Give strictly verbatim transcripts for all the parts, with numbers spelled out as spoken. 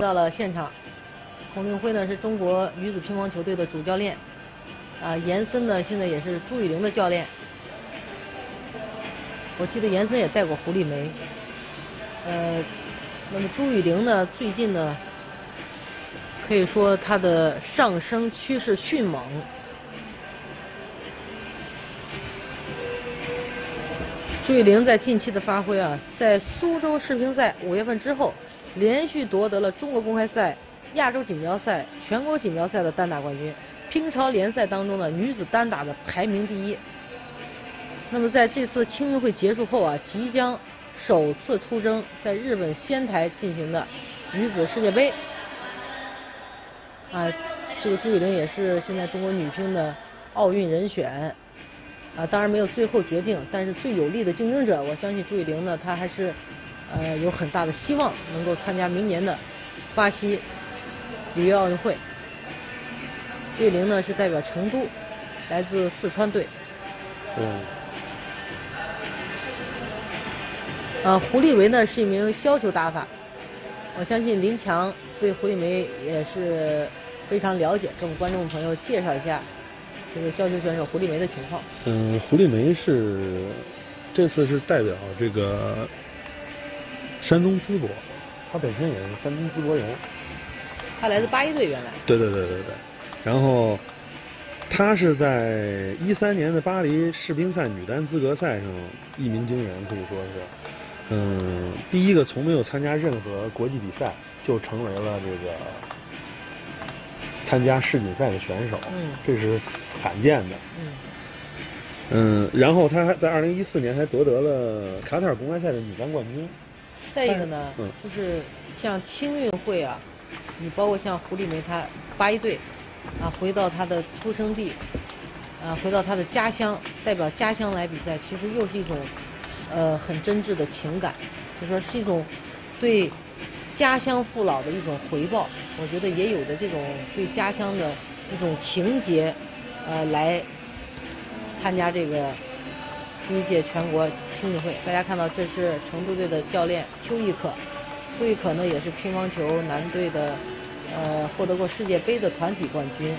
到了现场，洪令辉呢是中国女子乒乓球队的主教练，啊、呃，严森呢现在也是朱雨玲的教练。我记得严森也带过胡丽梅，呃，那么朱雨玲呢最近呢可以说她的上升趋势迅猛。 朱雨玲在近期的发挥啊，在苏州世乒赛五月份之后，连续夺得了中国公开赛、亚洲锦标赛、全国锦标赛的单打冠军，乒超联赛当中的女子单打的排名第一。那么在这次青运会结束后啊，即将首次出征在日本仙台进行的女子世界杯。啊，这个朱雨玲也是现在中国女乒的奥运人选。 啊，当然没有最后决定，但是最有力的竞争者，我相信朱雨玲呢，她还是，呃，有很大的希望能够参加明年的巴西里约奥运会。朱雨玲呢是代表成都，来自四川队。嗯。呃，胡丽梅呢是一名削球打法，我相信林强对胡丽梅也是非常了解，跟我们观众朋友介绍一下。 这个削球选手胡丽梅的情况，嗯，胡丽梅是这次是代表这个山东淄博，她本身也是山东淄博人，她来自八一队原来，对对对对对，然后她是在一三年的巴黎世乒赛女单资格赛上一鸣惊人，可以说是，嗯，第一个从没有参加任何国际比赛就成为了这个。 参加世锦赛的选手，嗯，这是罕见的，嗯，嗯，然后他还在二零一四年还夺得了卡塔尔公开赛的女单冠军。再一个呢，嗯，就是像青运会啊，你包括像胡丽梅她八一队，啊，回到她的出生地，啊，回到她的家乡，代表家乡来比赛，其实又是一种，呃，很真挚的情感，就说是一种对。 家乡父老的一种回报，我觉得也有着这种对家乡的一种情结，呃，来参加这个第一届全国青运会。大家看到，这是成都队的教练邱亦可，邱亦可呢也是乒乓球男队的，呃，获得过世界杯的团体冠军。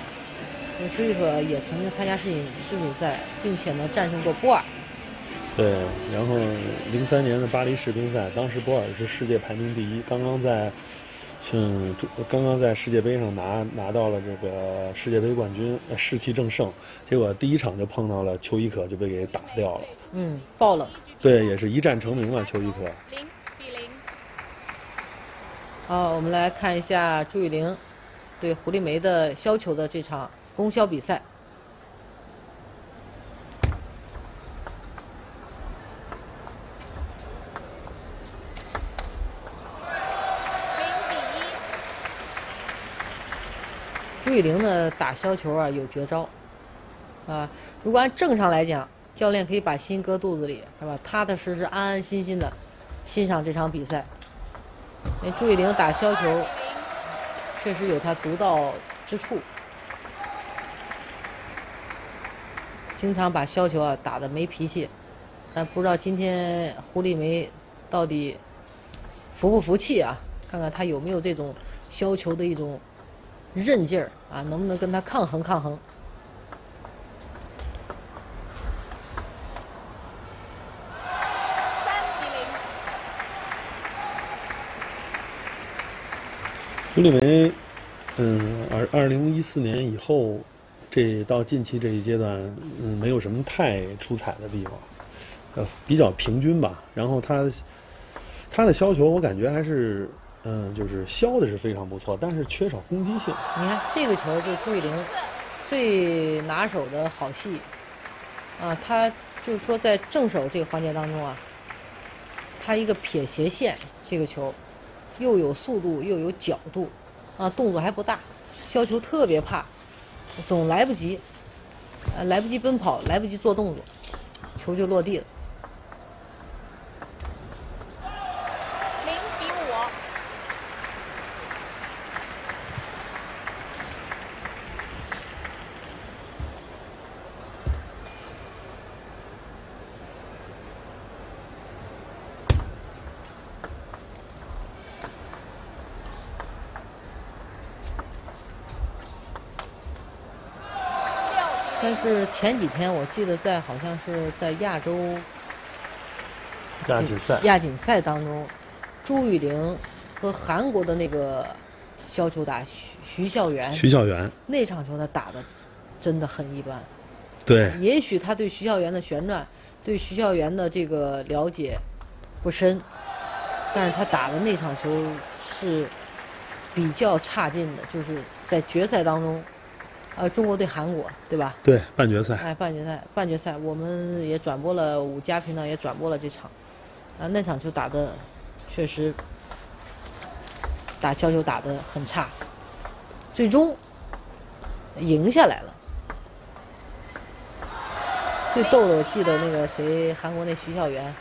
那邱亦可也曾经参加世锦世锦赛，并且呢战胜过波尔。 对，然后零三年的巴黎世乒赛，当时波尔是世界排名第一，刚刚在，嗯，刚刚在世界杯上拿拿到了这个世界杯冠军，士气正盛，结果第一场就碰到了邱亦可，就被给打掉了。嗯，爆冷。对，也是一战成名了，邱亦可。零比零。好，我们来看一下朱雨玲对胡丽梅的削球的这场攻削比赛。 朱雨玲呢打削球啊有绝招，啊，如果按正常来讲，教练可以把心搁肚子里，是吧？踏踏实实、安安心心的欣赏这场比赛。那朱雨玲打削球，确实有她独到之处，经常把削球啊打得没脾气，但不知道今天胡丽梅到底服不服气啊？看看她有没有这种削球的一种。 韧劲儿啊，能不能跟他抗衡抗衡？三比零。朱丽梅，嗯，二二零一四年以后，这到近期这一阶段，嗯，没有什么太出彩的地方，呃，比较平均吧。然后他，他的削球，我感觉还是。 嗯，就是削的是非常不错，但是缺少攻击性。你看这个球，就朱雨玲最拿手的好戏啊！她就是说在正手这个环节当中啊，她一个撇斜线，这个球又有速度又有角度啊，动作还不大，削球特别怕，总来不及，呃、啊，来不及奔跑，来不及做动作，球就落地了。但是前几天我记得在好像是在亚洲亚锦赛亚锦赛当中，朱雨玲和韩国的那个小球打徐徐孝元，徐孝元那场球他打的真的很一般。对，也许他对徐孝元的旋转，对徐孝元的这个了解不深，但是他打的那场球是比较差劲的，就是在决赛当中，呃，中国对韩国，对吧？对，半决赛。哎，半决赛，半决赛，我们也转播了，五家频道也转播了这场，啊，那场球打的确实打小球打的很差，最终赢下来了。最逗的，我记得那个谁，韩国那徐孝元，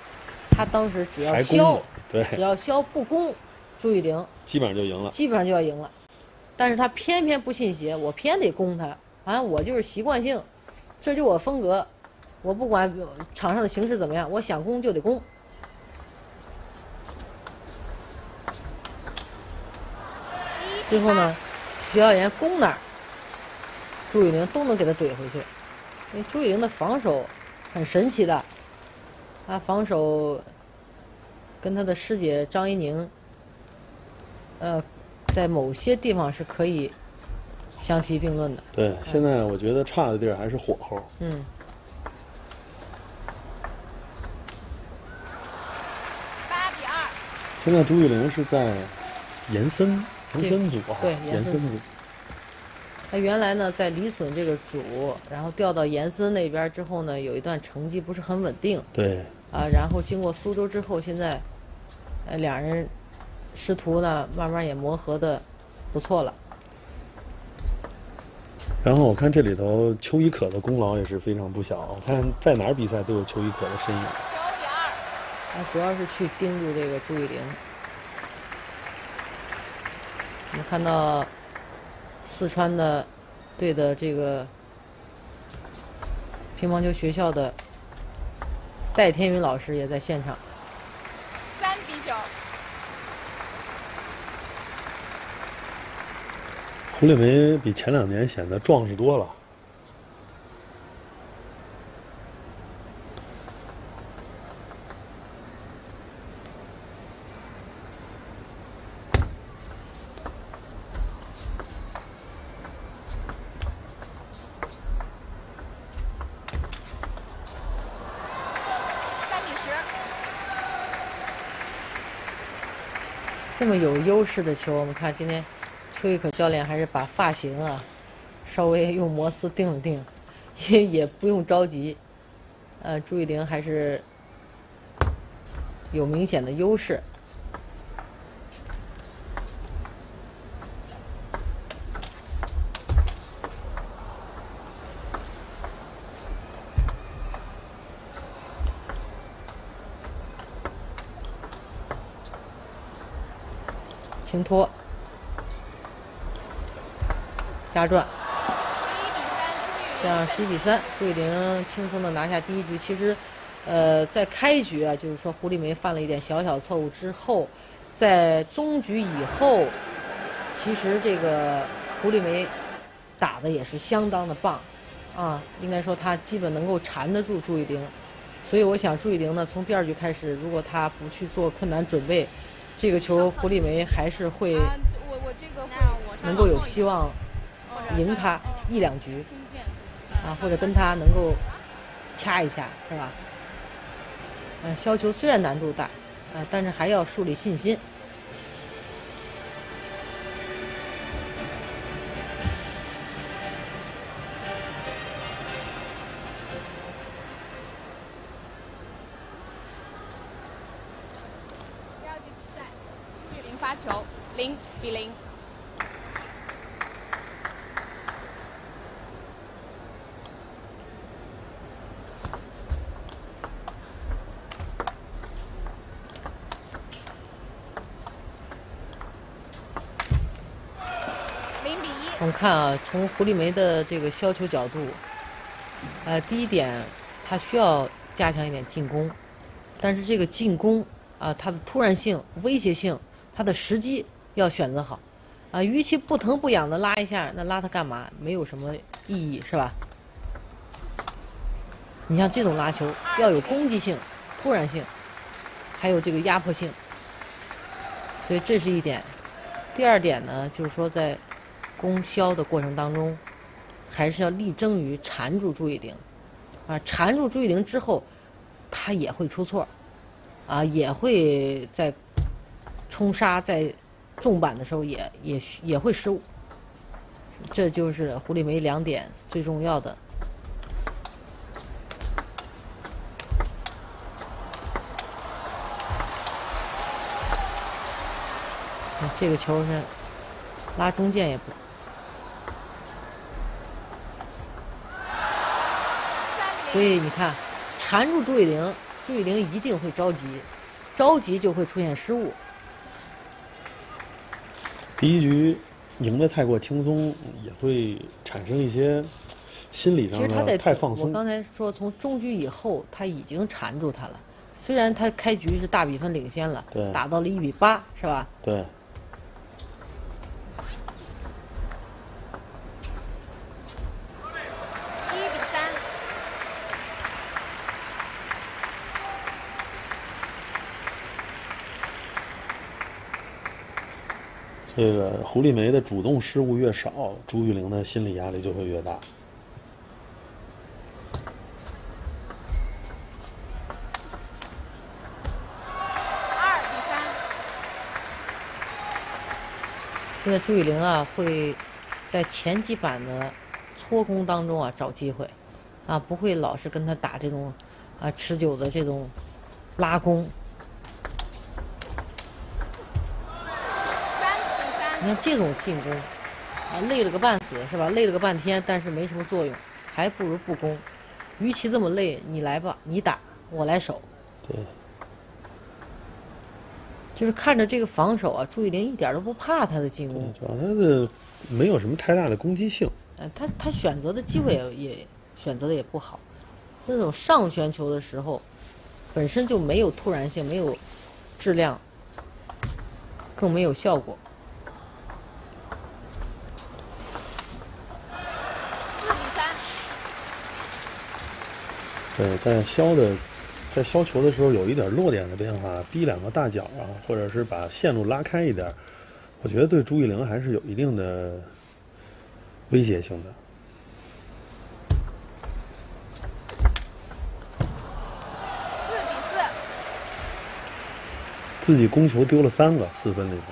他当时只要肖，对，只要肖不攻朱雨玲，基本上就赢了，基本上就要赢了。但是他偏偏不信邪，我偏得攻他。反正我就是习惯性，这就我风格，我不管场上的形势怎么样，我想攻就得攻。最后呢，徐孝元攻哪儿，朱雨玲都能给他怼回去。因为朱雨玲的防守很神奇的，她防守跟她的师姐张怡宁，呃，在某些地方是可以相提并论的。对，嗯、现在我觉得差的地儿还是火候。嗯。八比二。现在朱雨玲是在延伸延伸组啊，对，延伸组。他原来呢在李隼这个组，然后调到延森那边之后呢，有一段成绩不是很稳定。对。啊、呃，然后经过苏州之后，现在，呃，两人师徒呢慢慢也磨合的不错了。然后我看这里头邱一可的功劳也是非常不小，我看在哪儿比赛都有邱一可的身影。九比二。啊，主要是去盯住这个朱雨玲。我们看到。四川的队的这个乒乓球学校的戴天云老师也在现场。三比九。胡丽梅比前两年显得壮实多了。这么有优势的球，我们看今天邱一可教练还是把发型啊稍微用摩丝定了定，也也不用着急。呃，朱雨玲还是有明显的优势。平拖，加转，这样十一比三，朱雨玲轻松的拿下第一局。其实，呃，在开局啊，就是说胡丽梅犯了一点小小错误之后，在中局以后，其实这个胡丽梅打的也是相当的棒，啊，应该说她基本能够缠得住朱雨玲。所以我想朱雨玲呢，从第二局开始，如果她不去做困难准备。这个球胡丽梅还是会能够有希望赢他一两局啊，或者跟他能够掐一掐，是吧？嗯、呃，削球虽然难度大啊、呃，但是还要树立信心。发球零比零。零比一。我们看啊，从胡丽梅的这个削球角度，呃，第一点，她需要加强一点进攻，但是这个进攻啊、呃，它的突然性、威胁性。他的时机要选择好，啊，与其不疼不痒的拉一下，那拉他干嘛？没有什么意义，是吧？你像这种拉球要有攻击性、突然性，还有这个压迫性，所以这是一点。第二点呢，就是说在攻消的过程当中，还是要力争于缠住注意零，啊，缠住注意零之后，他也会出错，啊，也会在冲杀在重板的时候也也也会失误。这就是狐狸梅两点最重要的。 这个球是拉中间也不，所以你看，缠住朱雨玲，朱雨玲一定会着急，着急就会出现失误。第一局赢得太过轻松，也会产生一些心理上的太放松。其实他在，我刚才说，从中局以后，他已经缠住他了。虽然他开局是大比分领先了，打到了一比八，是吧？对。 这个胡丽梅的主动失误越少，朱雨玲的心理压力就会越大。二比三。现在朱雨玲啊，会在前几板的搓攻当中啊找机会，啊不会老是跟他打这种啊持久的这种拉弓。 你看这种进攻，啊，累了个半死是吧？累了个半天，但是没什么作用，还不如不攻。与其这么累，你来吧，你打，我来守。对。就是看着这个防守啊，朱雨玲一点都不怕他的进攻。主要他的没有什么太大的攻击性。嗯，他他选择的机会也也选择的也不好。那种上旋球的时候，本身就没有突然性，没有质量，更没有效果。 对，在削的，在削球的时候有一点落点的变化，逼两个大脚啊，或者是把线路拉开一点，我觉得对朱雨玲还是有一定的威胁性的。四比四，自己攻球丢了三个，四分里头。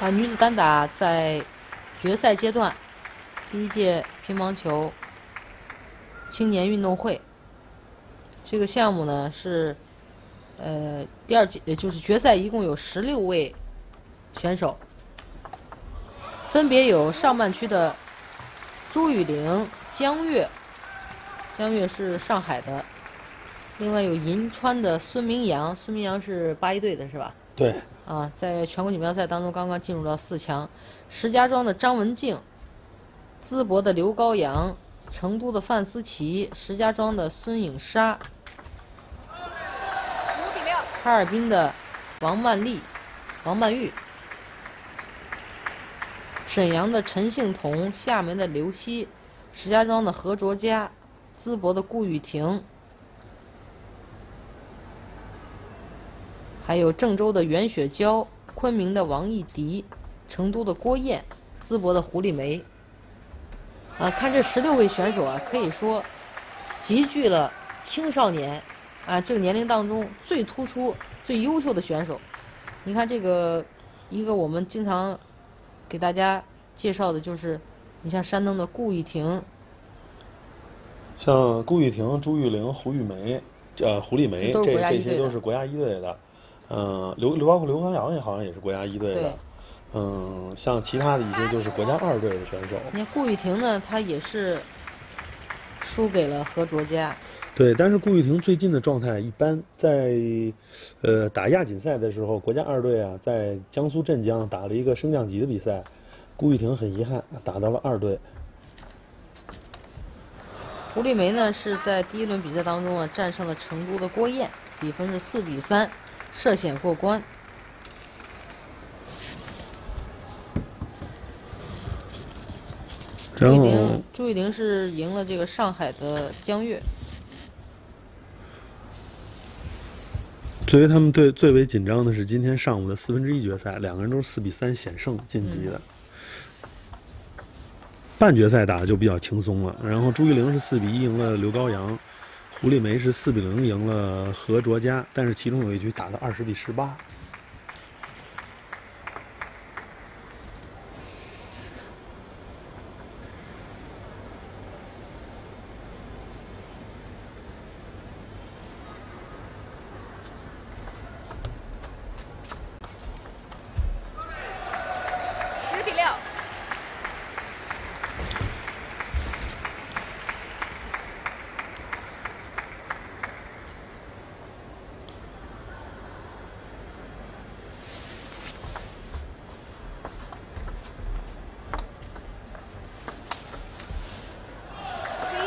啊，女子单打在决赛阶段，第一届乒乓球青年运动会这个项目呢是，呃，第二届就是决赛一共有十六位选手，分别有上半区的朱雨玲、江月，江月是上海的，另外有银川的孙明阳，孙明阳是八一队的是吧？对。 啊，在全国锦标赛当中，刚刚进入到四强。石家庄的张文静，淄博的刘高阳，成都的范思琪，石家庄的孙颖莎，哈尔滨的王曼丽、王曼玉，沈阳的陈幸同，厦门的刘希，石家庄的何卓佳，淄博的顾雨婷。 还有郑州的袁雪娇，昆明的王艺迪，成都的郭燕，淄博的胡丽梅。啊，看这十六位选手啊，可以说集聚了青少年啊这个年龄当中最突出、最优秀的选手。你看这个一个我们经常给大家介绍的，就是你像山东的顾雨婷，像顾雨婷、朱雨玲、胡雨梅，呃，胡丽梅，这这些都是国家一队的。 嗯，刘刘包括刘刚阳也好像也是国家一队的，嗯，像其他的一些就是国家二队的选手。你看顾雨婷呢，她也是输给了何卓佳。对，但是顾雨婷最近的状态一般，在呃打亚锦赛的时候，国家二队啊在江苏镇江打了一个升降级的比赛，顾雨婷很遗憾打到了二队。胡丽梅呢是在第一轮比赛当中啊战胜了成都的郭燕，比分是四比三，涉险过关。 朱雨玲，朱雨玲是赢了这个上海的江月。作为他们对最为紧张的是今天上午的四分之一决赛，两个人都是四比三险胜晋级的。嗯、半决赛打的就比较轻松了，然后朱雨玲是四比一赢了刘高阳，胡丽梅是四比零赢了何卓佳，但是其中有一局打到二十比十八。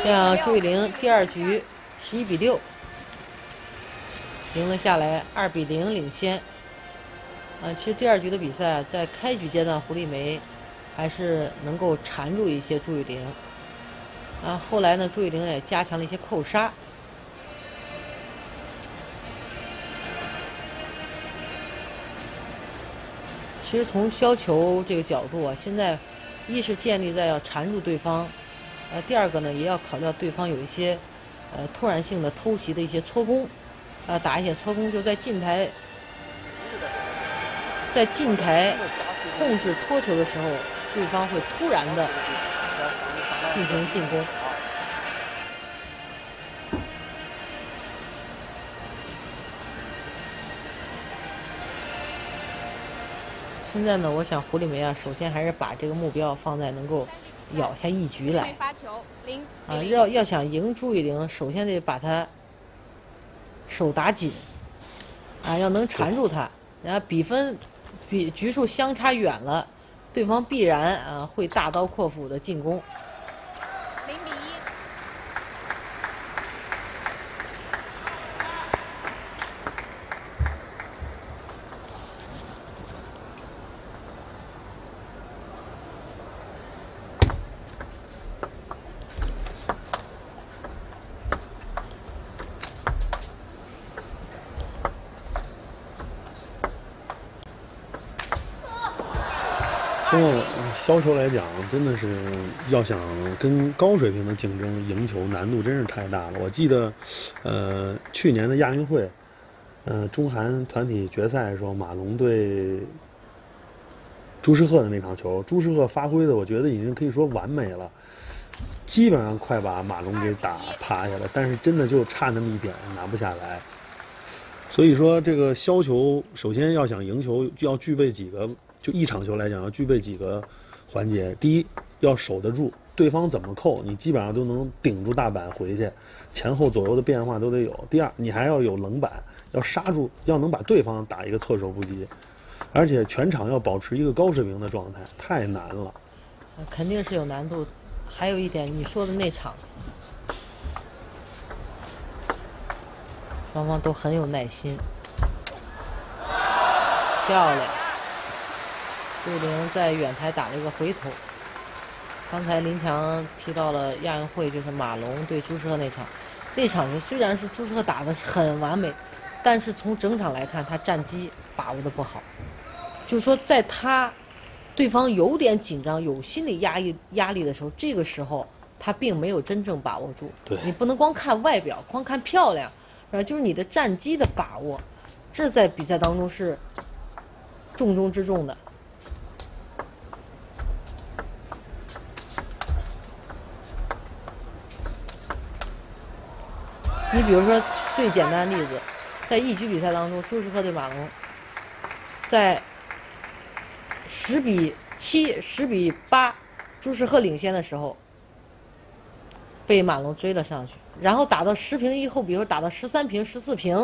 这样，朱雨玲第二局十一比六赢了下来，二比零领先。啊，其实第二局的比赛在开局阶段，胡丽梅还是能够缠住一些朱雨玲。啊，后来呢，朱雨玲也加强了一些扣杀。其实从削球这个角度啊，现在一是建立在要缠住对方。 呃，第二个呢，也要考虑到对方有一些，呃，突然性的偷袭的一些搓攻，啊、呃，打一些搓攻就在近台，在近台控制搓球的时候，对方会突然的进行进攻。现在呢，我想胡丽梅啊，首先还是把这个目标放在能够。 咬下一局来啊！要要想赢朱雨玲，首先得把她手打紧啊，要能缠住她。然后比分比局数相差远了，对方必然啊会大刀阔斧的进攻。零比一。从削球来讲，真的是要想跟高水平的竞争赢球，难度真是太大了。我记得，呃，去年的亚运会，呃，中韩团体决赛的时候，马龙对朱世赫的那场球，朱世赫发挥的，我觉得已经可以说完美了，基本上快把马龙给打趴下了，但是真的就差那么一点拿不下来。所以说，这个削球，首先要想赢球，要具备几个。 就一场球来讲，要具备几个环节。第一，要守得住对方怎么扣，你基本上都能顶住大板回去，前后左右的变化都得有。第二，你还要有冷板，要杀住，要能把对方打一个措手不及，而且全场要保持一个高水平的状态，太难了。肯定是有难度。还有一点，你说的那场，双方都很有耐心，漂亮。 朱雨玲在远台打了一个回头。刚才林强提到了亚运会，就是马龙对朱世赫那场，那场球虽然是朱世赫打的很完美，但是从整场来看，他战机把握的不好。就是说，在他对方有点紧张、有心理压抑压力的时候，这个时候他并没有真正把握住。对，你不能光看外表，光看漂亮，呃，就是你的战机的把握，这在比赛当中是重中之重的。 你比如说最简单的例子，在一局比赛当中，朱世赫对马龙，在十比七、十比八，朱世赫领先的时候，被满龙追了上去，然后打到十平以后，比如说打到十三平、十四平，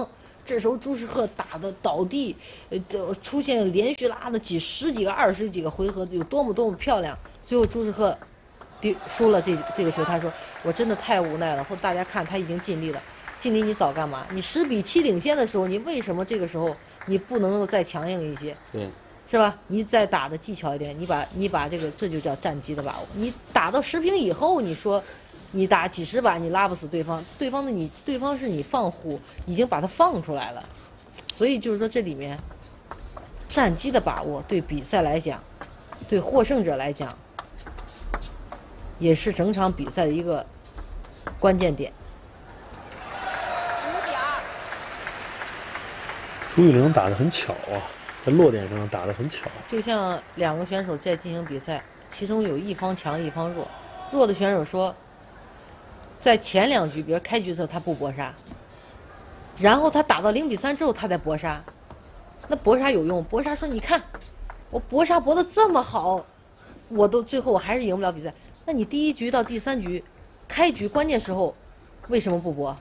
这时候朱世赫打的倒地，呃，出现连续拉的几十几个、二十几个回合，有多么多么漂亮。最后朱世赫丢输了这这个球，他说我真的太无奈了。或大家看他已经尽力了，尽力你早干嘛？你十比七领先的时候，你为什么这个时候你不能够再强硬一些？对。是吧？你再打的技巧一点，你把你把这个，这就叫战机的把握。你打到十平以后，你说，你打几十把你拉不死对方，对方的你对方是你放虎，已经把它放出来了。所以就是说这里面，战机的把握对比赛来讲，对获胜者来讲，也是整场比赛的一个关键点。五点二。朱雨玲打得很巧啊。在落点上打得很巧，就像两个选手在进行比赛，其中有一方强一方弱，弱的选手说，在前两局，比如开局的时候他不搏杀，然后他打到零比三之后他再搏杀，那搏杀有用，搏杀说你看，我搏杀搏得这么好，我都最后我还是赢不了比赛，那你第一局到第三局，开局关键时候，为什么不搏？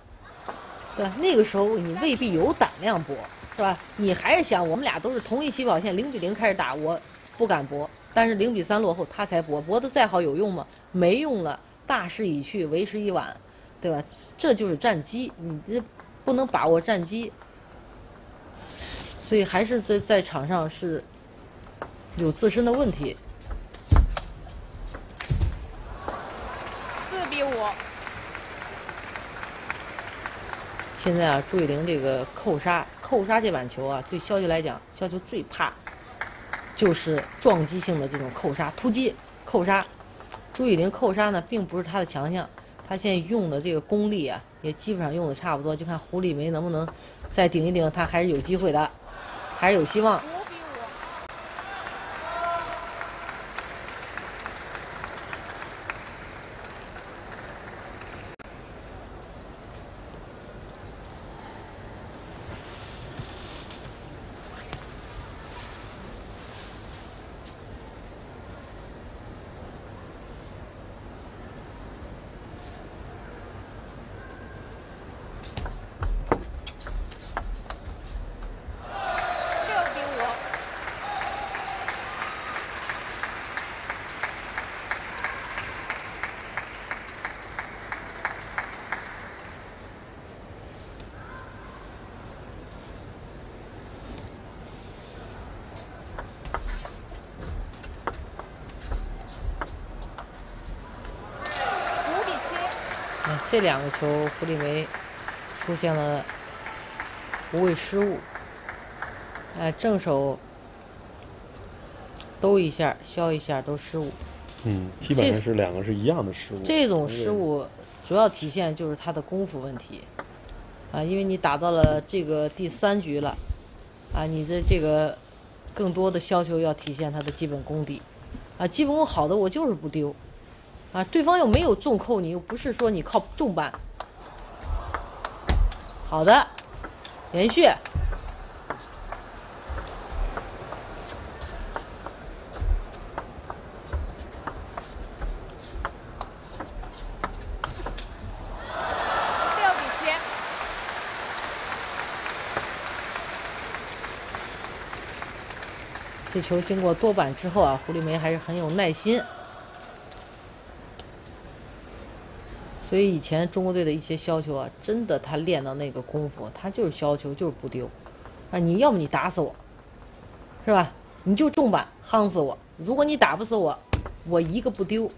对吧？那个时候你未必有胆量搏。是吧？你还是想我们俩都是同一起跑线，零比零开始打，我不敢搏，但是零比三落后他才搏，搏得再好有用吗？没用了，大势已去，为时已晚，对吧？这就是战机，你这不能把握战机，所以还是在在场上是有自身的问题。四比五。现在啊，朱雨玲这个扣杀。扣杀这碗球啊，对肖球来讲，肖球最怕就是撞击性的这种扣杀、突击扣杀。朱雨玲扣杀呢，并不是他的强项，他现在用的这个功力啊，也基本上用的差不多，就看胡丽梅能不能再顶一顶，他还是有机会的，还是有希望。这两个球，胡丽梅出现了无谓失误，哎、呃，正手兜一下、削一下都失误。嗯，基本上是两个是一样的失误。这种失误主要体现就是他的功夫问题啊，因为你打到了这个第三局了啊，你的这个更多的削球要体现他的基本功底啊，基本功好的我就是不丢。啊，对方又没有重扣你，又不是说你靠重扳。好的，延续。这球经过多板之后啊，胡丽梅还是很有耐心。所以以前中国队的一些削球啊，真的他练到那个功夫，他就是削球就是不丢，啊，你要么你打死我，是吧？你就重板夯死我。如果你打不死我，我一个不丢，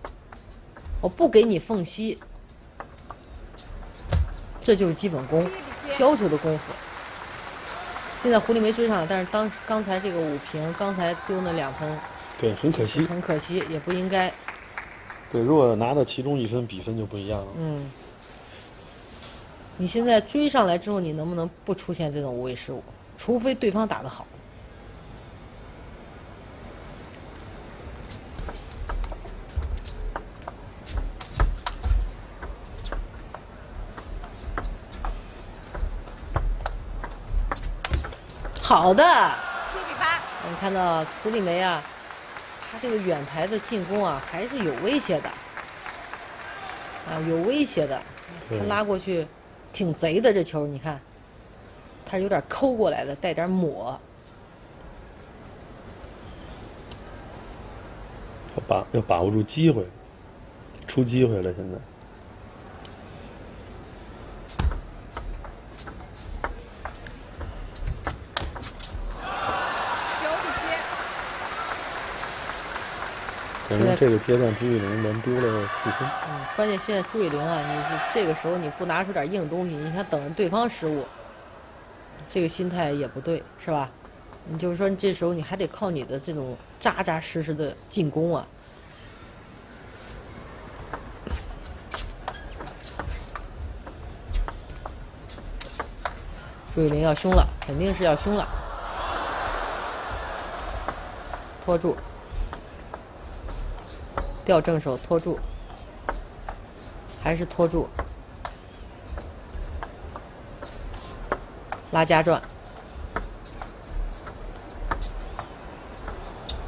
我不给你缝隙，这就是基本功，削球的功夫。现在胡丽梅追上了，但是当刚才这个五平，刚才丢那两分，对，很可惜，很可惜，也不应该。对，如果拿到其中一分，比分就不一样了。嗯，你现在追上来之后，你能不能不出现这种无谓失误？除非对方打得好。好的。七比八。我们看到胡丽梅啊。他这个远台的进攻啊，还是有威胁的。啊，有威胁的。他拉过去，挺贼的这球，你看，他有点抠过来的，带点抹。要把要把握住机会，出机会了现在。 可能这个阶段朱雨玲连丢了四分。嗯，关键现在朱雨玲啊，你是这个时候你不拿出点硬东西，你看等着对方失误，这个心态也不对，是吧？你就是说这时候你还得靠你的这种扎扎实实的进攻啊。朱雨玲要凶了，肯定是要凶了，拖住。 掉正手，拖住，还是拖住，拉夹转，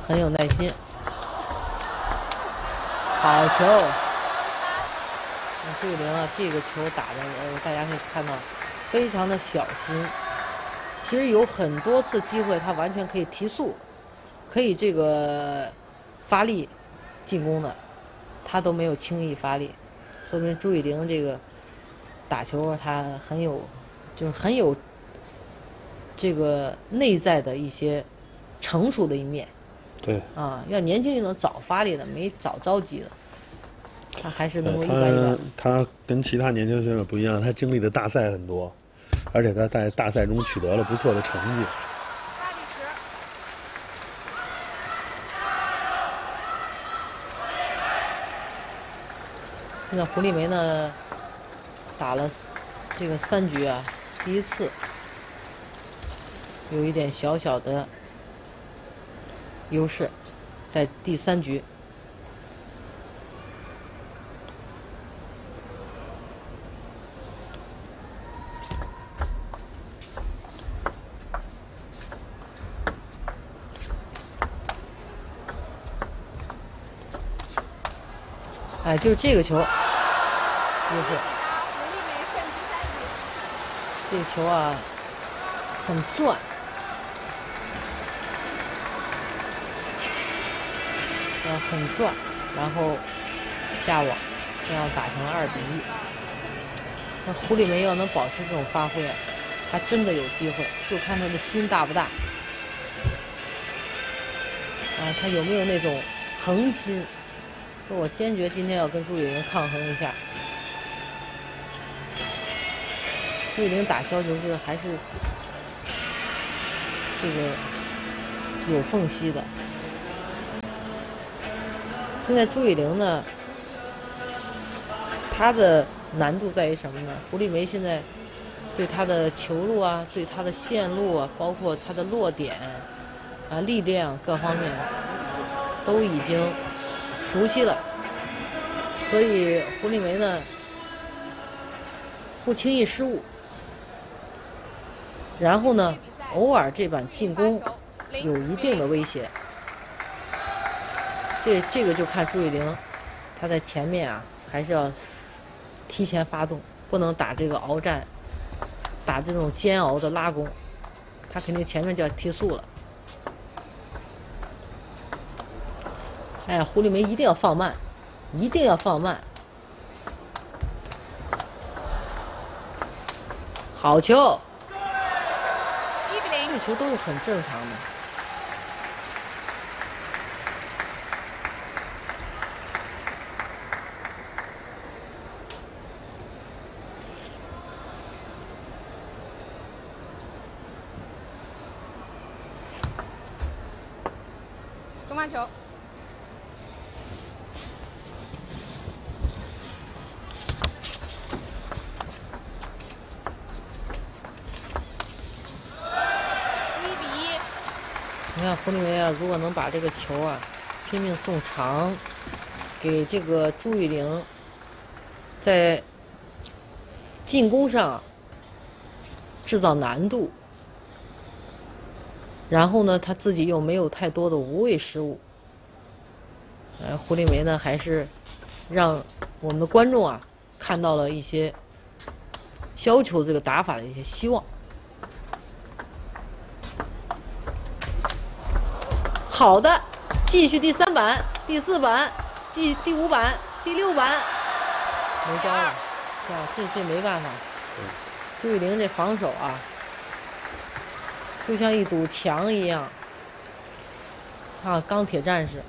很有耐心，好球！朱雨玲啊，这个球打的，呃，大家可以看到，非常的小心。其实有很多次机会，她完全可以提速，可以这个发力。 进攻的，他都没有轻易发力，说明朱雨玲这个打球他很有，就是很有这个内在的一些成熟的一面。对。啊，要年轻就能早发力的，没早着急的，他还是能够一般一般。他跟其他年轻选手不一样，他经历的大赛很多，而且他在大赛中取得了不错的成绩。 现在胡丽梅呢，打了这个三局啊，第一次有一点小小的优势，在第三局。哎，就是这个球。 机会，这球啊，很转。啊，很转，然后下网，这样打成了二比一。那胡丽梅要能保持这种发挥，她真的有机会，就看她的心大不大。啊，她有没有那种恒心？说我坚决今天要跟朱雨玲抗衡一下。 朱雨玲打削球是还是这个有缝隙的。现在朱雨玲呢，她的难度在于什么呢？胡丽梅现在对她的球路啊，对她的线路啊，包括她的落点啊、力量各方面都已经熟悉了，所以胡丽梅呢不轻易失误。 然后呢，偶尔这板进攻有一定的威胁，这这个就看朱雨玲，她在前面啊，还是要提前发动，不能打这个鏖战，打这种煎熬的拉弓，她肯定前面就要提速了。哎呀，胡丽梅一定要放慢，一定要放慢，好球！ 球都是很正常的。中发球。胡丽梅啊，如果能把这个球啊拼命送长，给这个朱雨玲在进攻上制造难度，然后呢，她自己又没有太多的无谓失误，呃，胡丽梅呢还是让我们的观众啊看到了一些削球这个打法的一些希望。好的，继续第三板、第四板、继第五板、第六板，没招了，这这没办法。朱雨玲这防守啊，就像一堵墙一样啊，钢铁战士。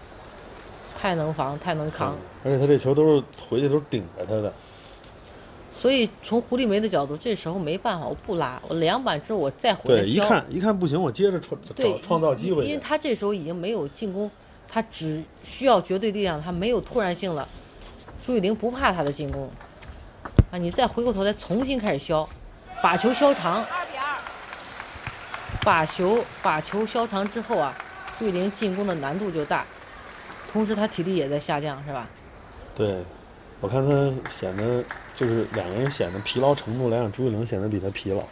太能防，太能扛、嗯，而且他这球都是回去都是顶着他的，所以从胡丽梅的角度，这时候没办法，我不拉，我两板之后我再回来削。对，一看一看不行，我接着创找创造机会。因为他这时候已经没有进攻，他只需要绝对力量，他没有突然性了。朱雨玲不怕他的进攻，啊，你再回过头来重新开始削，把球削长。二比二。把球把球削长之后啊，朱雨玲进攻的难度就大。 同时，他体力也在下降，是吧？对，我看他显得就是两个人显得疲劳程度来讲，朱雨玲显得比他疲劳。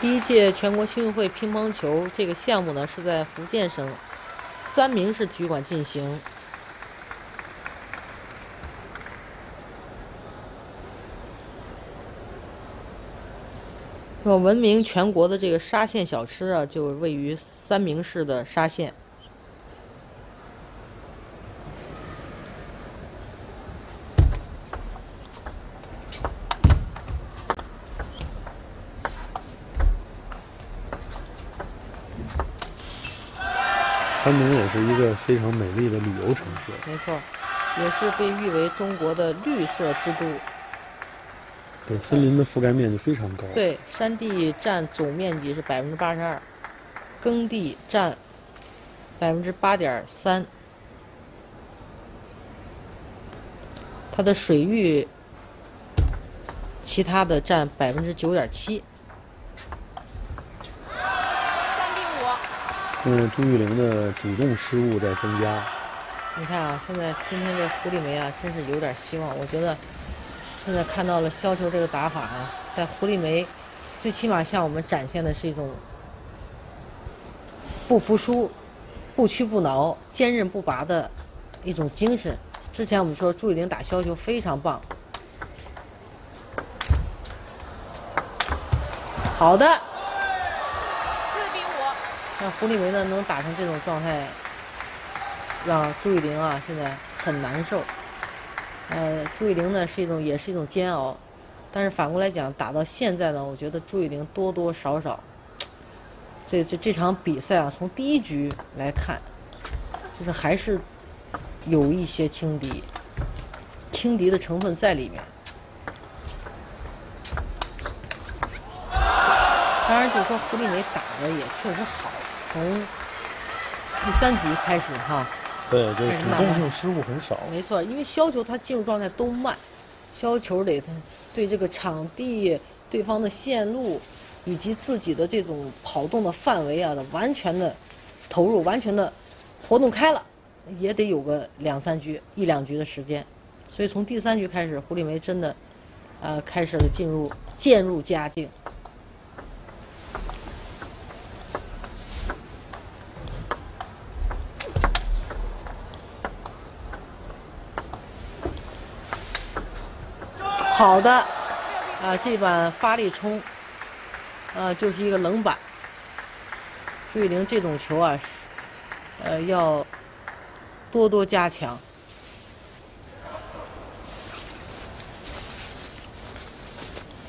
第一届全国青运会乒乓球这个项目呢，是在福建省三明市体育馆进行。那么，闻名全国的这个沙县小吃啊，就位于三明市的沙县。 三明也是一个非常美丽的旅游城市，没错，也是被誉为中国的绿色之都。对，森林的覆盖面积非常高。对，山地占总面积是百分之八十二，耕地占百分之八点三。它的水域，其他的占百分之九点七。 嗯，朱雨玲的主动失误在增加。你看啊，现在今天这胡丽梅啊，真是有点希望。我觉得现在看到了削球这个打法啊，在胡丽梅最起码向我们展现的是一种不服输、不屈不挠、坚韧不拔的一种精神。之前我们说朱雨玲打削球非常棒。好的。 那胡丽梅呢，能打成这种状态，让朱雨玲啊现在很难受。呃，朱雨玲呢是一种，也是一种煎熬。但是反过来讲，打到现在呢，我觉得朱雨玲多多少少，这这这场比赛啊，从第一局来看，就是还是有一些轻敌，轻敌的成分在里面。当然，就是说胡丽梅打的也确实好。 从第三局开始哈，对对，主动性失误很少。没错，因为削球他进入状态都慢，削球得他对这个场地、对方的线路以及自己的这种跑动的范围啊，完全的投入，完全的活动开了，也得有个两三局、一两局的时间。所以从第三局开始，胡丽梅真的呃开始了进入渐入佳境。 好的，啊、呃，这板发力冲，呃，就是一个冷板。朱雨玲这种球啊，呃，要多多加强。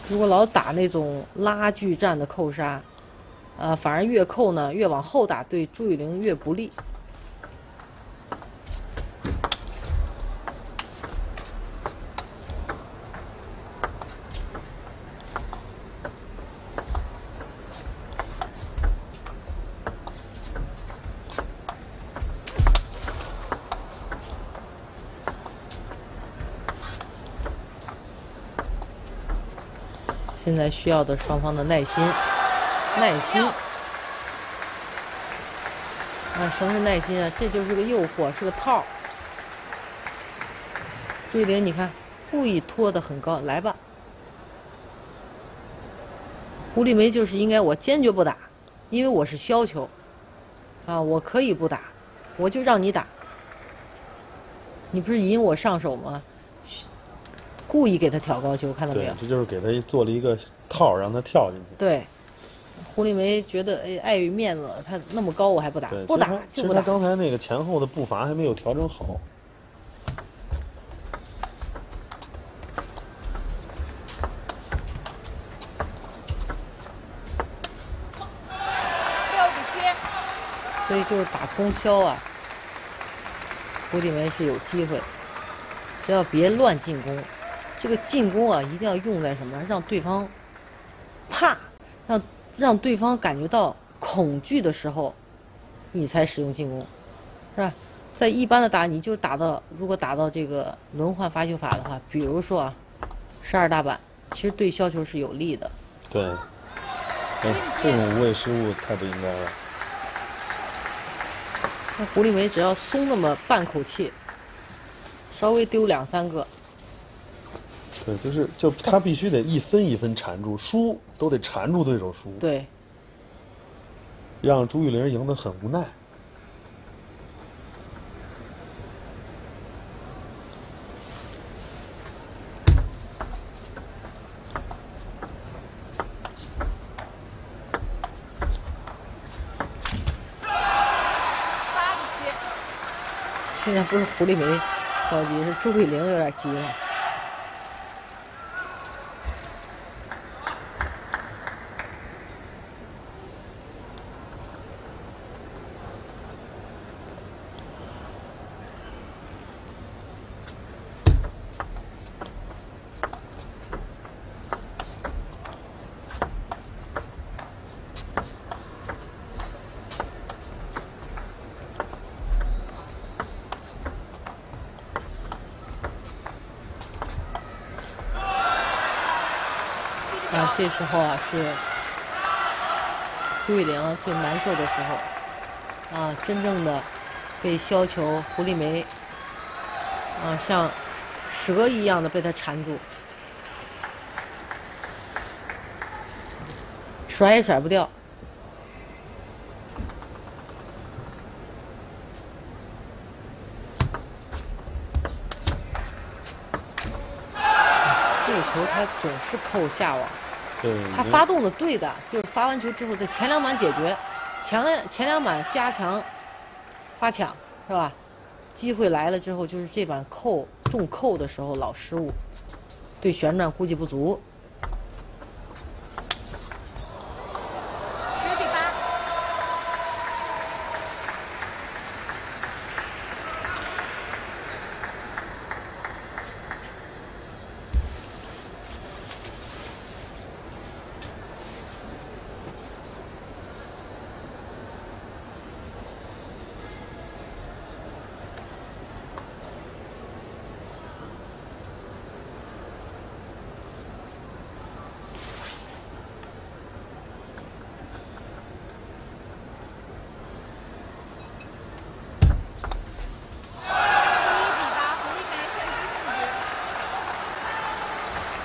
如果老打那种拉锯战的扣杀，呃，反而越扣呢，越往后打，对朱雨玲越不利。现在需要的双方的耐心，耐心。啊，什么是耐心啊？这就是个诱惑，是个套。追玲，你看，故意拖得很高，来吧。狐狸梅就是应该我坚决不打，因为我是削球，啊，我可以不打，我就让你打。你不是引我上手吗？故意给他挑高球，看到没有？这就是给他做了一个套，让他跳进去。对。狐狸梅觉得，哎，碍于面子，他那么高，我还不打，不打就不打。其实他刚才那个前后的步伐还没有调整好。六比七。所以就是打空削啊，狐狸梅是有机会，只要别乱进攻。这个进攻啊，一定要用在什么？让对方怕，让。让对方感觉到恐惧的时候，你才使用进攻，是吧？在一般的打，你就打到，如果打到这个轮换发球法的话，比如说啊，十二大板，其实对削球是有利的。对，嗯，这种无谓失误太不应该了。像狐狸梅，只要松那么半口气，稍微丢两三个。对，就是就他必须得一分一分缠住，输都得缠住对手输。对，让朱玉玲赢得很无奈。现在不是狐狸梅着急，是朱玉玲有点急了。这时候啊，是朱雨玲最难受的时候啊，真正的被削球狐狸梅啊，像蛇一样的被他缠住，甩也甩不掉。这个球他总是扣下网。他发动的对的，就是发完球之后，在前两板解决，前两前两板加强花抢，是吧？机会来了之后，就是这板扣重扣的时候老失误，对旋转估计不足。十比八。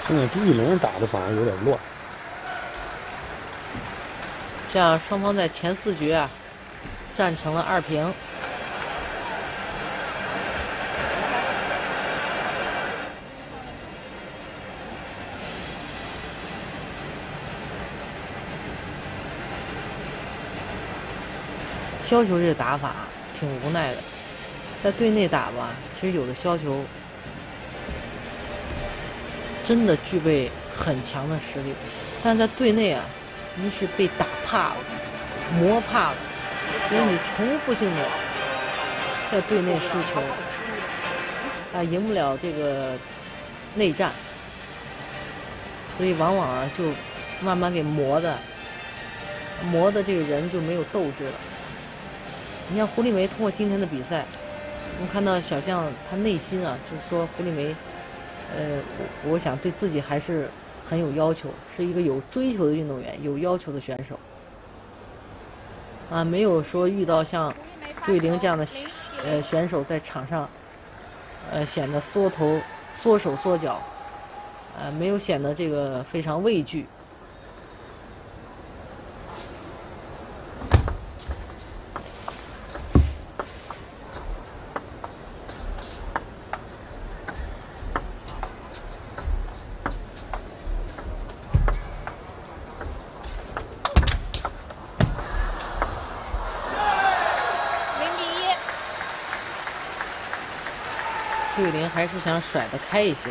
现在朱玉玲打的反而有点乱，这样双方在前四局啊，战成了二平。削球这打法挺无奈的，在队内打吧，其实有的削球。真的具备很强的实力，但在队内啊，一是被打怕了、磨怕了，因为你重复性的在队内输球，啊，赢不了这个内战，所以往往啊就慢慢给磨的，磨的这个人就没有斗志了。你看狐狸梅通过今天的比赛，我们看到小象他内心啊，就是说狐狸梅。呃我，我想对自己还是很有要求，是一个有追求的运动员，有要求的选手啊，没有说遇到像桂玲这样的呃选手在场上呃显得缩头缩手缩脚，呃没有显得这个非常畏惧。 桂林还是想甩得开一些，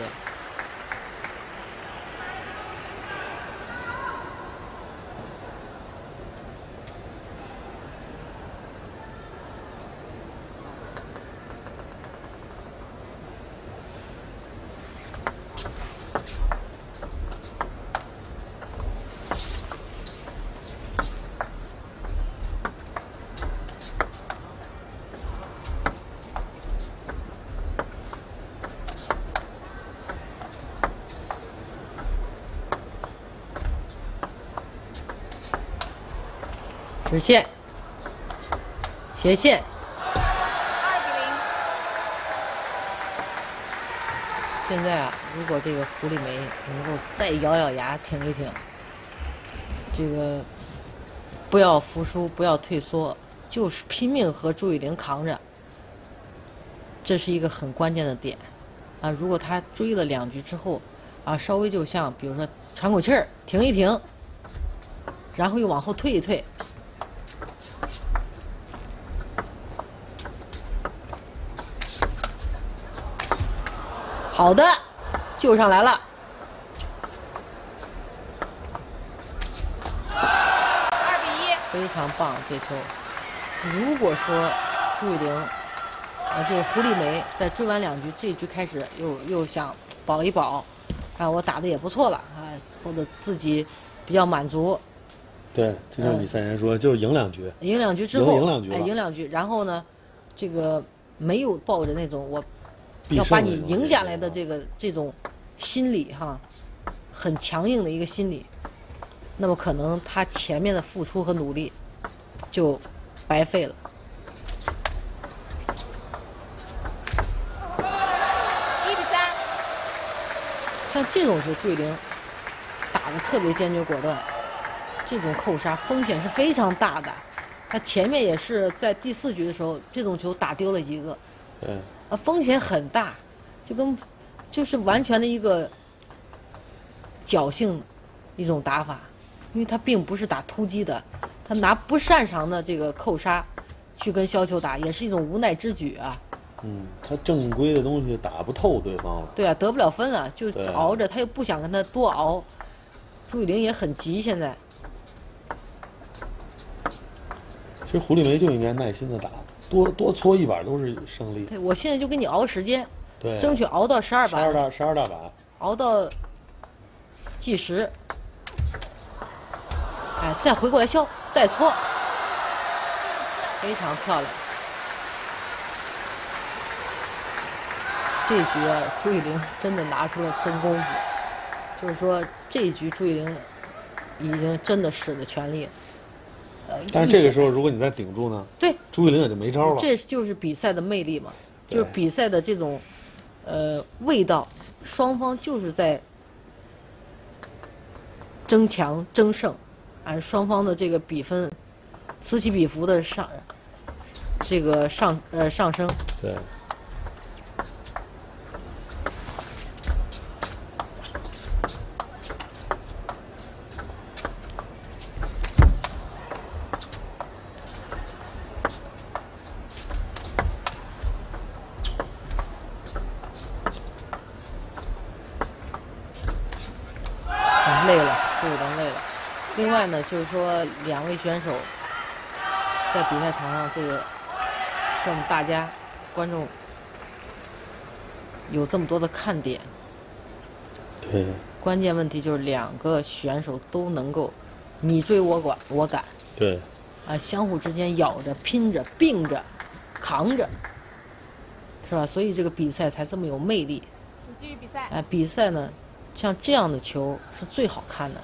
直线、斜线，现在啊，如果这个胡丽梅能够再咬咬牙、挺一挺，这个不要服输、不要退缩，就是拼命和朱雨玲扛着，这是一个很关键的点啊！如果她追了两局之后啊，稍微就像比如说喘口气儿、停一停，然后又往后退一退。 好的，救上来了。二比一，非常棒这球。如果说朱雨玲啊，就是胡丽梅在追完两局，这局开始又又想保一保，啊，我打的也不错了啊，或者自己比较满足。对，就像比赛人说，呃、就是赢两局。赢两局之后，赢两局，哎，赢两局，然后呢，这个没有抱着那种我。 要把你赢下来的这个这种心理哈，很强硬的一个心理，那么可能他前面的付出和努力就白费了。一比三。像这种球，朱雨玲打得特别坚决果断，这种扣杀风险是非常大的。他前面也是在第四局的时候，这种球打丢了一个。嗯。 啊，风险很大，就跟就是完全的一个侥幸一种打法，因为他并不是打突击的，他拿不擅长的这个扣杀去跟削球打，也是一种无奈之举啊。嗯，他正规的东西打不透对方了。对啊，得不了分啊，就熬着，他又不想跟他多熬。朱雨玲也很急，现在。其实胡丽梅就应该耐心的打。 多多搓一把都是胜利。对，我现在就给你熬时间，对，争取熬到十二把。十二大十二大把。熬到计时，哎，再回过来削，再搓，非常漂亮。这局啊，朱雨玲真的拿出了真功夫，就是说这一局朱雨玲已经真的使了全力了。 但是这个时候，如果你再顶住呢？对，朱雨玲也就没招了。这就是比赛的魅力嘛，就是比赛的这种，呃，味道。双方就是在争强争胜，啊，双方的这个比分此起彼伏的上，这个上呃上升。对。 就是说，两位选手在比赛场上，这个是我们大家观众有这么多的看点。对。关键问题就是两个选手都能够你追我赶，我赶。对。啊，相互之间咬着、拼着、并着、扛着，是吧？所以这个比赛才这么有魅力。你继续比赛。啊，比赛呢，像这样的球是最好看的。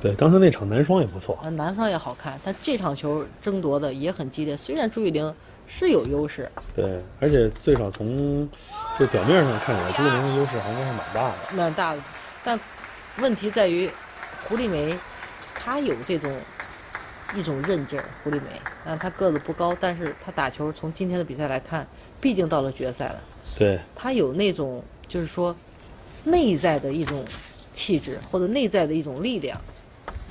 对，刚才那场男双也不错啊，男双也好看，但这场球争夺的也很激烈。虽然朱雨玲是有优势，对，而且最少从这表面上看起来，朱雨玲的优势还应该是蛮大的，蛮大的。但问题在于胡丽梅，她有这种一种韧劲儿。胡丽梅，啊，她个子不高，但是她打球，从今天的比赛来看，毕竟到了决赛了，对，她有那种就是说内在的一种气质或者内在的一种力量。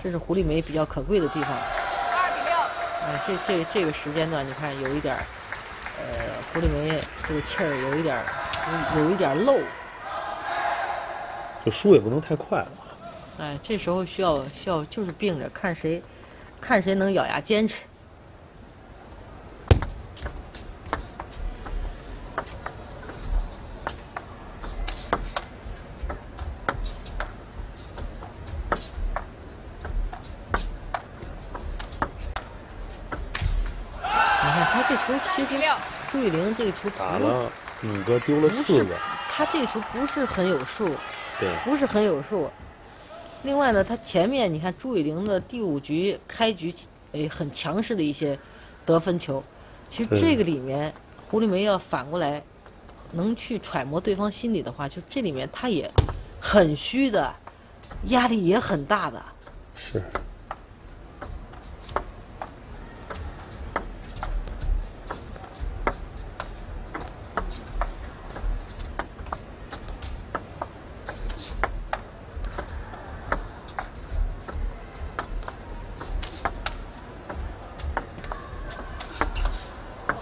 这是胡丽梅比较可贵的地方。二比六。嗯，这这这个时间段，你看有一点，呃，胡丽梅这个气儿有一点，有一点漏。就输也不能太快了。哎，这时候需要需要就是并着看谁，看谁能咬牙坚持。其实朱雨玲这个球打了五个，丢了四个。她这个球不是很有数，对，不是很有数。另外呢，她前面你看朱雨玲的第五局开局，诶、哎，很强势的一些得分球。其实这个里面，胡丽梅要反过来能去揣摩对方心理的话，就这里面她也很虚的，压力也很大的。是。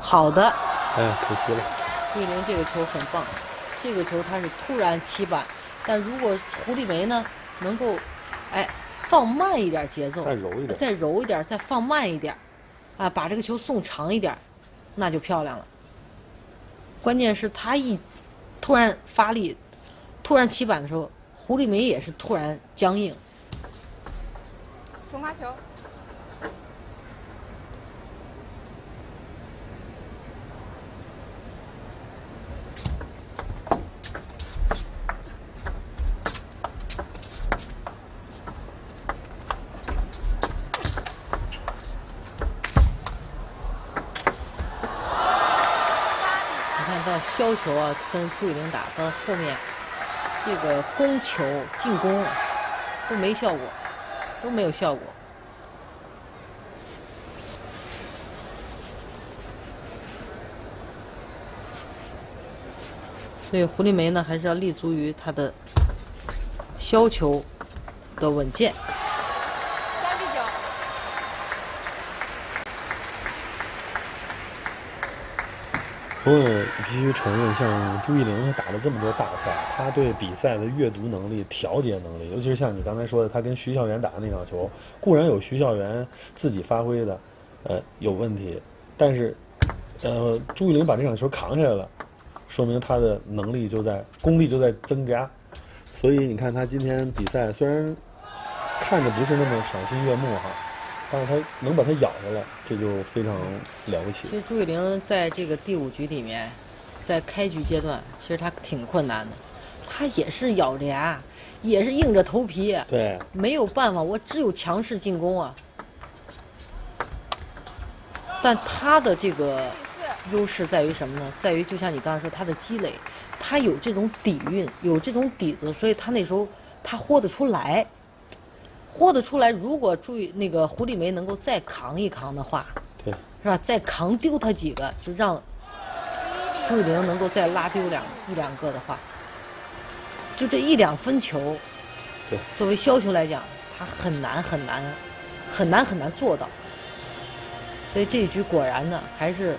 好的，哎，可惜了。朱雨玲这个球很棒，这个球她是突然起板，但如果胡丽梅呢能够，哎，放慢一点节奏，再揉一点，再揉一点，再放慢一点，啊，把这个球送长一点，那就漂亮了。关键是她一突然发力，突然起板的时候，胡丽梅也是突然僵硬。重发球。削球啊，跟朱雨玲打到后面，这个攻球进攻都没效果，都没有效果。所以胡丽梅呢，还是要立足于她的削球的稳健。三比九。不过必须承认，像朱雨玲打了这么多大赛，她对比赛的阅读能力、调节能力，尤其是像你刚才说的，她跟徐校园打的那场球，固然有徐校园自己发挥的，呃，有问题，但是，呃，朱雨玲把这场球扛下来了，说明她的能力就在，功力就在增加。所以你看她今天比赛虽然看着不是那么赏心悦目哈。但是他能把它咬下来，这就非常了不起。其实朱雨玲在这个第五局里面，在开局阶段，其实他挺困难的，他也是咬着牙，也是硬着头皮。对，没有办法，我只有强势进攻啊。但他的这个优势在于什么呢？在于就像你刚才说，他的积累，他有这种底蕴，有这种底子，所以他那时候他豁得出来。豁得出来，如果注意那个胡丽梅能够再扛一扛的话，对，是吧？再扛丢他几个，就让朱雨玲能够再拉丢两一两个的话，就这一两分球，对，作为削球来讲，他很难很难很难很难做到。所以这一局果然呢，还是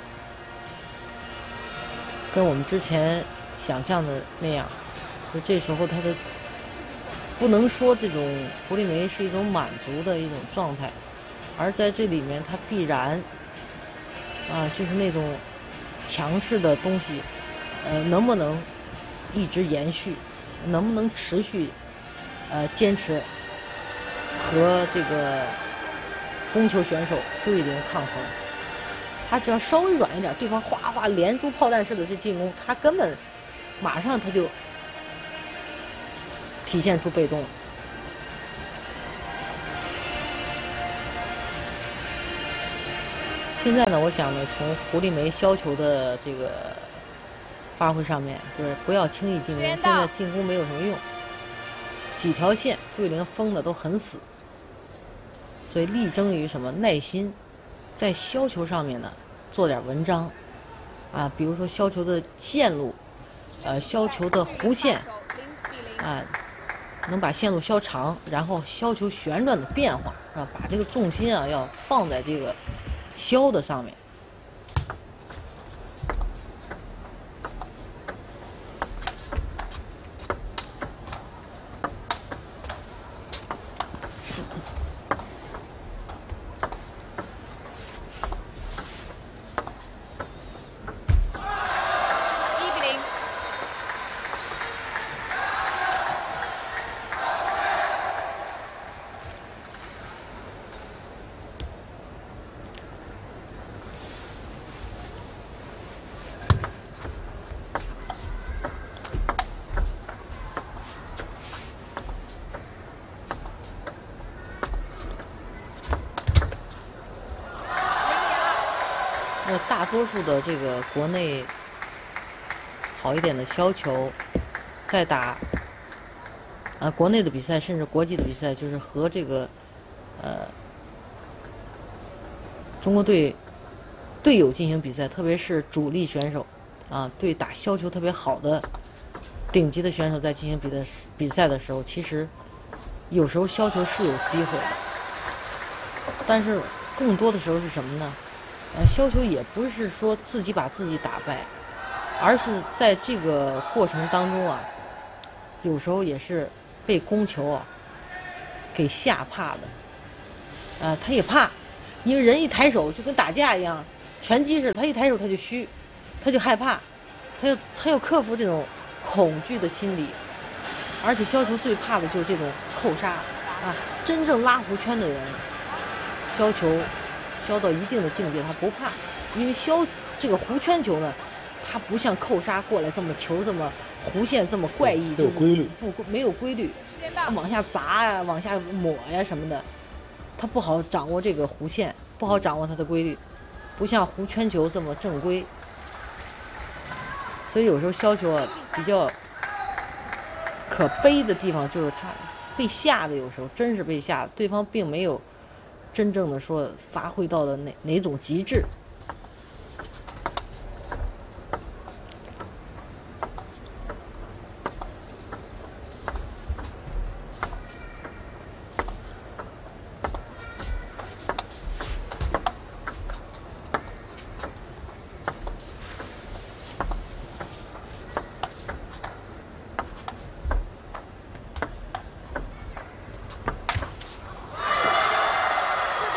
跟我们之前想象的那样，就这时候他的。不能说这种胡丽梅是一种满足的一种状态，而在这里面，她必然啊，就是那种强势的东西，呃，能不能一直延续，能不能持续呃坚持，和这个攻球选手朱雨玲抗衡。她只要稍微软一点，对方哗哗连珠炮弹式的去进攻，她根本马上她就。体现出被动。现在呢，我想呢，从胡丽梅削球的这个发挥上面，就是不要轻易进攻。现在进攻没有什么用，几条线朱雨玲封的都很死，所以力争于什么耐心，在削球上面呢做点文章啊，比如说削球的线路，呃，削球的弧线啊，能把线路削长，然后削球旋转的变化啊，把这个重心啊要放在这个。 削的上面，一比零。大多数的这个国内好一点的削球，在打啊国内的比赛，甚至国际的比赛，就是和这个呃中国队队友进行比赛，特别是主力选手啊，对打削球特别好的顶级的选手在进行比的比赛的时候，其实有时候削球是有机会的，但是更多的时候是什么呢？ 呃，削球也不是说自己把自己打败，而是在这个过程当中啊，有时候也是被攻球啊给吓怕的。呃，他也怕，因为人一抬手就跟打架一样，拳击似的，他一抬手他就虚，他就害怕，他要他要克服这种恐惧的心理，而且削球最怕的就是这种扣杀啊，真正拉弧圈的人，削球。 削到一定的境界，他不怕，因为削这个弧圈球呢，它不像扣杀过来这么球这么弧线这么怪异，就是不没有规律，往下砸呀、啊，往下抹呀、啊、什么的，它不好掌握这个弧线，不好掌握它的规律，不像弧圈球这么正规，所以有时候削球啊比较可悲的地方就是它被吓的，有时候真是被吓，对方并没有。 真正的说，发挥到了哪哪种极致？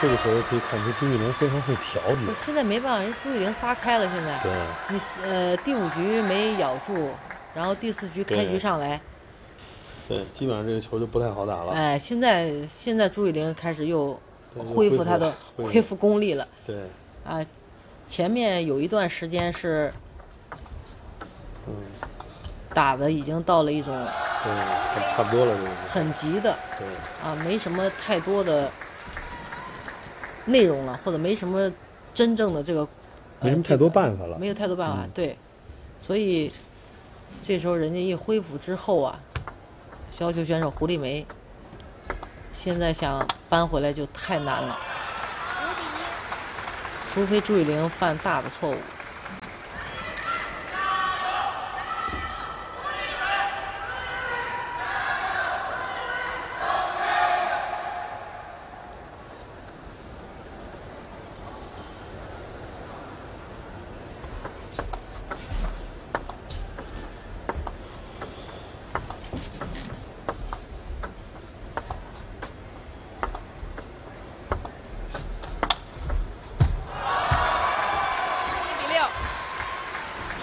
这个时候可以看出朱雨玲非常会调节。现在没办法，人朱雨玲撒开了。现在，对，你呃第五局没咬住，然后第四局开局上来，对，对，基本上这个球就不太好打了。哎，现在现在朱雨玲开始又恢复她的恢复功力了。对，啊，前面有一段时间是，嗯，打的已经到了一种，对，差不多了，这个很急的，对，啊，没什么太多的。 内容了，或者没什么真正的这个，没什么太多办法了，没有太多办法，对，所以这时候人家一恢复之后啊，削球选手胡丽梅现在想扳回来就太难了，除非朱雨玲犯大的错误。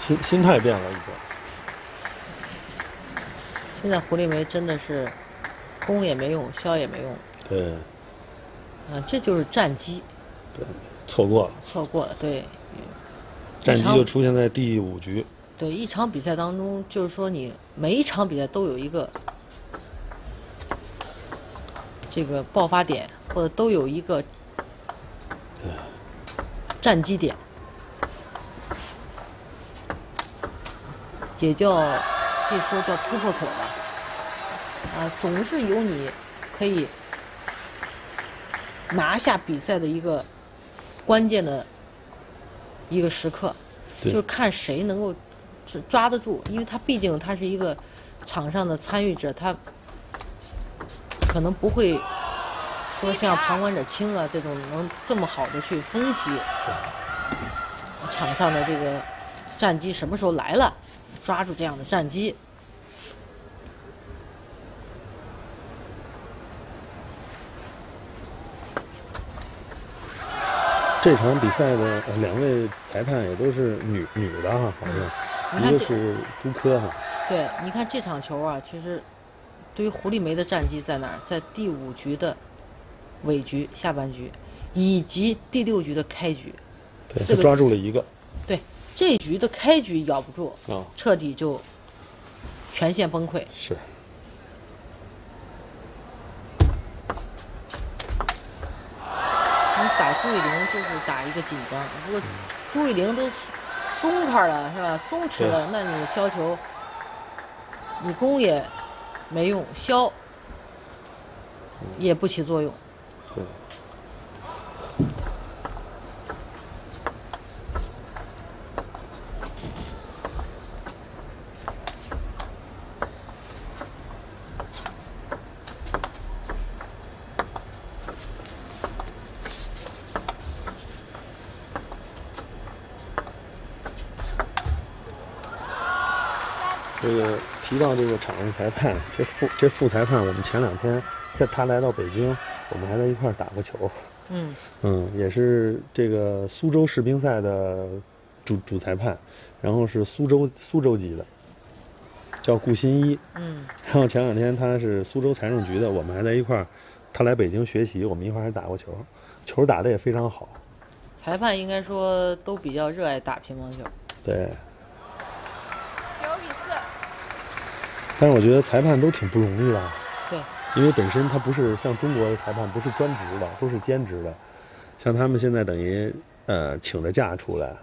心心态变了一个。现在胡丽梅真的是攻也没用，削也没用。对。啊，这就是战机。对，错过了。错过了，对。战机就出现在第五局。对，一场比赛当中，就是说你每一场比赛都有一个这个爆发点，或者都有一个战机点，也叫可以说叫突破口吧。啊，总是有你可以拿下比赛的一个关键的一个时刻，就是看谁能够抓得住，因为他毕竟他是一个场上的参与者，他可能不会说像旁观者清啊这种能这么好的去分析场上的这个战机什么时候来了，抓住这样的战机。这场比赛的两位裁判也都是女女的哈，好像一个是朱科哈。对，你看这场球啊，其实对于胡丽梅的战绩在哪儿？在第五局的尾局、下半局，以及第六局的开局。对，这个抓住了一个。对，这局的开局咬不住，哦、彻底就全线崩溃。是。打朱雨玲就是打一个紧张，如果朱雨玲都松快了是吧？松弛了，那你削球，你攻也没用，削也不起作用。对。这个提到这个场上裁判，这副这副裁判，我们前两天在他来到北京，我们还在一块儿打过球。嗯嗯，也是这个苏州世乒赛的主主裁判，然后是苏州苏州籍的，叫顾新一。嗯，然后前两天他是苏州财政局的，我们还在一块儿，他来北京学习，我们一块儿还打过球，球打得也非常好。裁判应该说都比较热爱打乒乓球。对。但是我觉得裁判都挺不容易的，对，因为本身他不是像中国的裁判，不是专职的，都是兼职的，像他们现在等于呃请着假出来。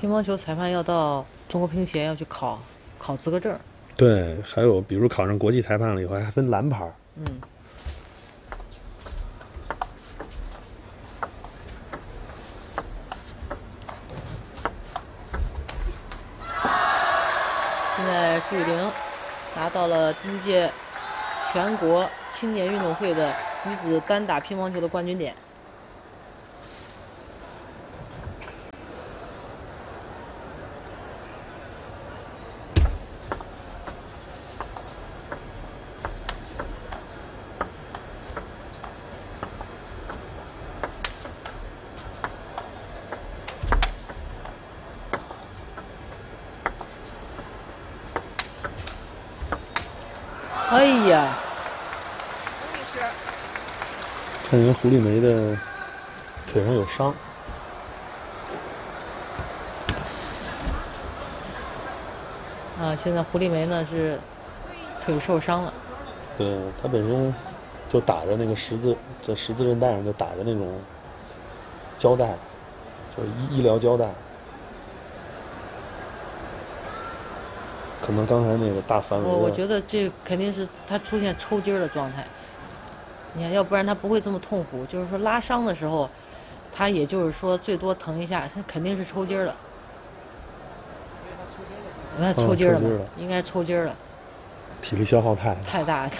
乒乓球裁判要到中国乒协要去考考资格证，对，还有比如考上国际裁判了以后还分蓝牌，嗯。朱雨玲拿到了第一届全国青年运动会的女子单打乒乓球的冠军点。哎呀，看人胡丽梅的腿上有伤。啊，现在胡丽梅呢是腿受伤了。对，她本身就打着那个十字，在十字韧带上就打着那种胶带，就是医医疗胶带。可能刚才那个大范围，我我觉得这肯定是他出现抽筋儿的状态。你看，要不然他不会这么痛苦。就是说拉伤的时候，他也就是说最多疼一下，他肯定是抽筋儿了。你看抽筋儿了吗？应该抽筋儿了。体力消耗太太大了，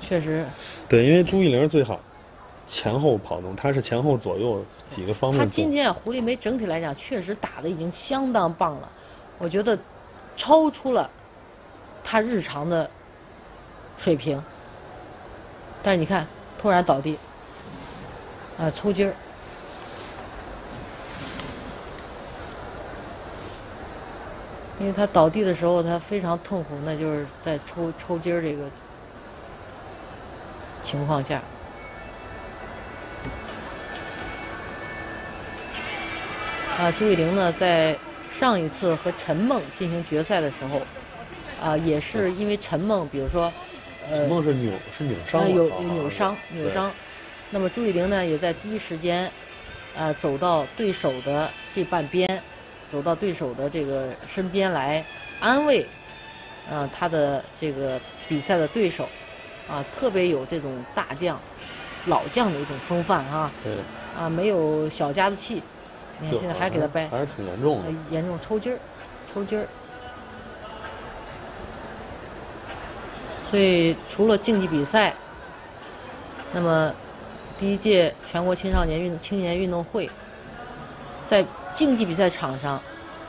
确实。对，因为朱一玲最好前后跑动，他是前后左右几个方面。他今天啊，胡丽梅整体来讲确实打得已经相当棒了，我觉得。超出了他日常的水平，但是你看，突然倒地，啊，抽筋儿。因为他倒地的时候，他非常痛苦，那就是在抽抽筋儿这个情况下。啊，朱雨玲呢，在。上一次和陈梦进行决赛的时候，啊、呃，也是因为陈梦，比如说，呃，陈梦是扭是扭伤、呃，有有扭伤扭伤，那么朱雨玲呢也在第一时间，呃，走到对手的这半边，走到对手的这个身边来安慰，啊、呃，他的这个比赛的对手，啊、呃，特别有这种大将、老将的一种风范哈、啊，对，啊、呃，没有小家子气。你看现在还给他掰，还是挺严重的，严重抽筋儿，抽筋儿。所以除了竞技比赛，那么第一届全国青少年运青年运动会，在竞技比赛场上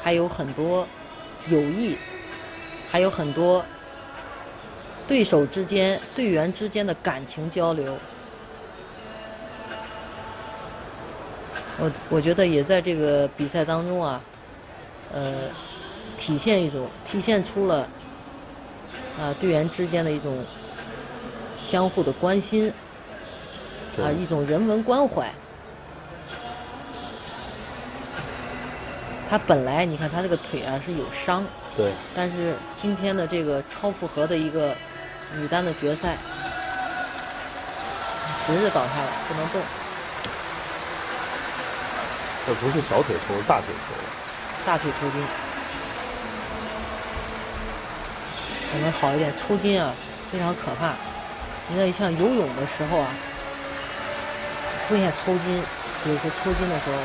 还有很多友谊，还有很多对手之间、队员之间的感情交流。我我觉得也在这个比赛当中啊，呃，体现一种体现出了啊、呃、队员之间的一种相互的关心啊，一种人文关怀。他本来你看他这个腿啊是有伤，对，但是今天的这个超负荷的一个女单的决赛，直着倒下来不能动。这不是小腿抽，是大腿抽。大腿抽筋，可能好一点。抽筋啊，非常可怕。你看，像游泳的时候啊，出现抽筋，比如说抽筋的时候，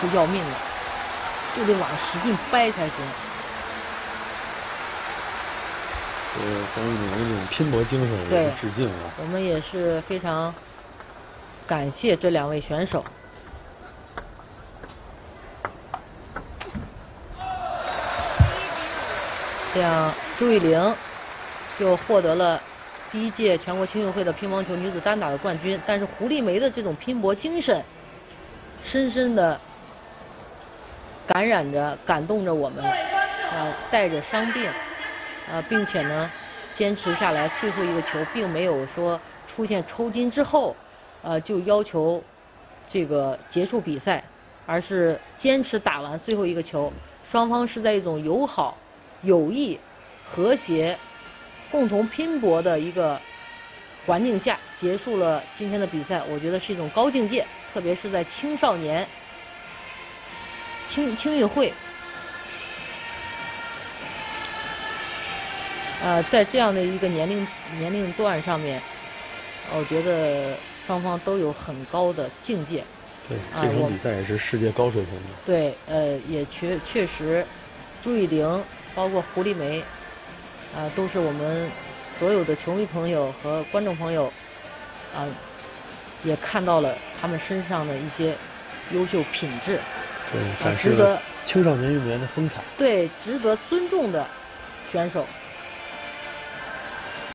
那就要命了，就得往使劲掰才行。呃，关于你们那种拼搏精神，也是致敬啊。我们也是非常感谢这两位选手。这样，朱雨玲就获得了第一届全国青运会的乒乓球女子单打的冠军。但是胡丽梅的这种拼搏精神，深深的感染着、感动着我们。呃，带着伤病，呃，并且呢，坚持下来，最后一个球并没有说出现抽筋之后，呃，就要求这个结束比赛，而是坚持打完最后一个球。双方是在一种友好、友谊、和谐、共同拼搏的一个环境下结束了今天的比赛，我觉得是一种高境界，特别是在青少年青青运会，呃，在这样的一个年龄年龄段上面，我觉得双方都有很高的境界。对，这场比赛也是世界高水平的。啊、对，呃，也确确实，朱雨玲。包括胡丽梅，啊、呃，都是我们所有的球迷朋友和观众朋友，啊、呃，也看到了他们身上的一些优秀品质，对，展示了青少年运动员的风采，对，值得尊重的选手。